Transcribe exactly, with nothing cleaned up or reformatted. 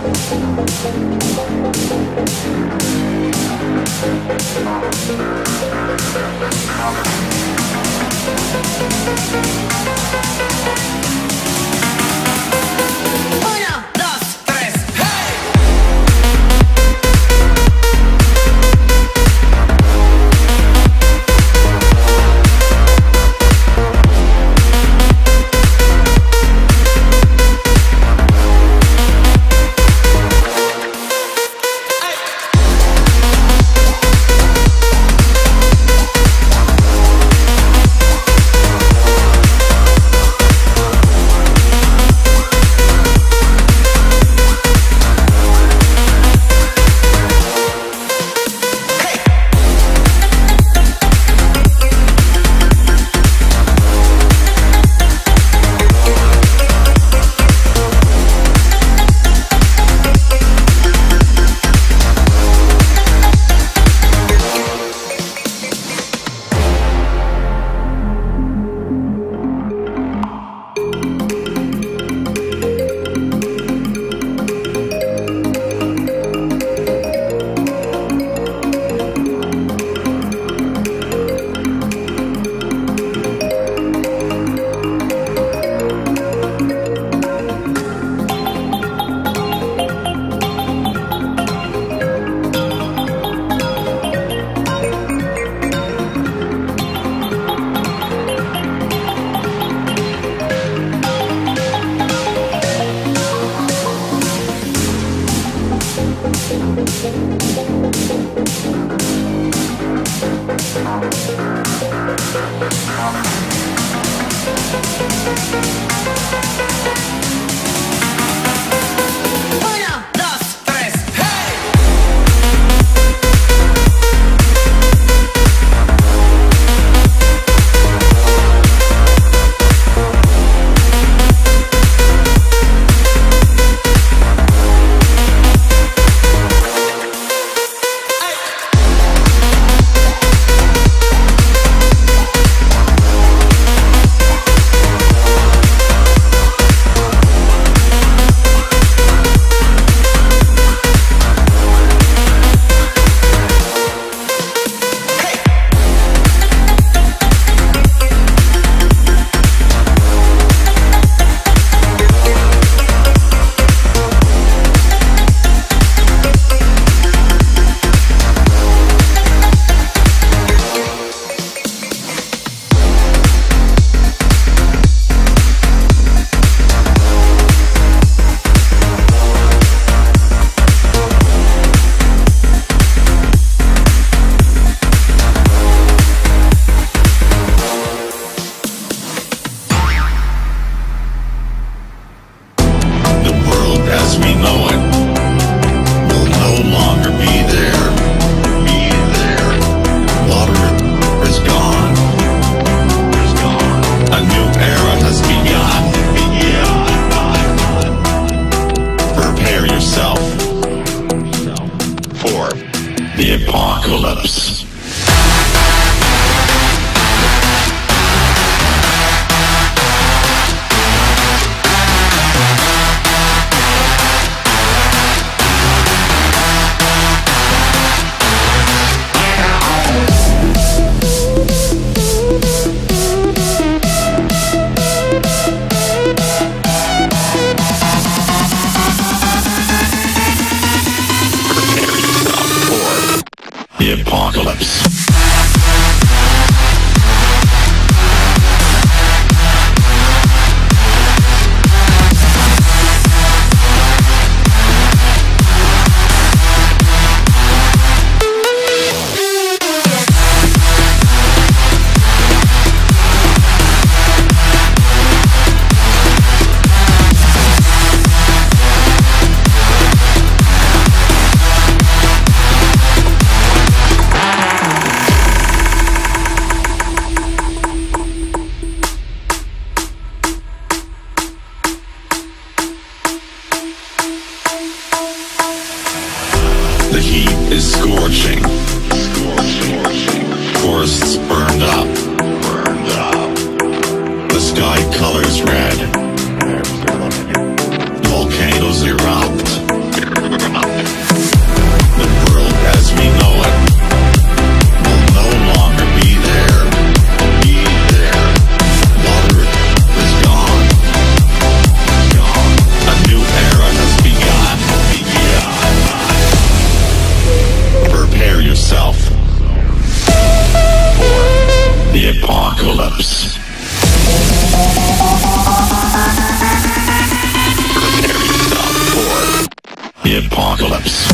Volcanoes erupt. the apocalypse.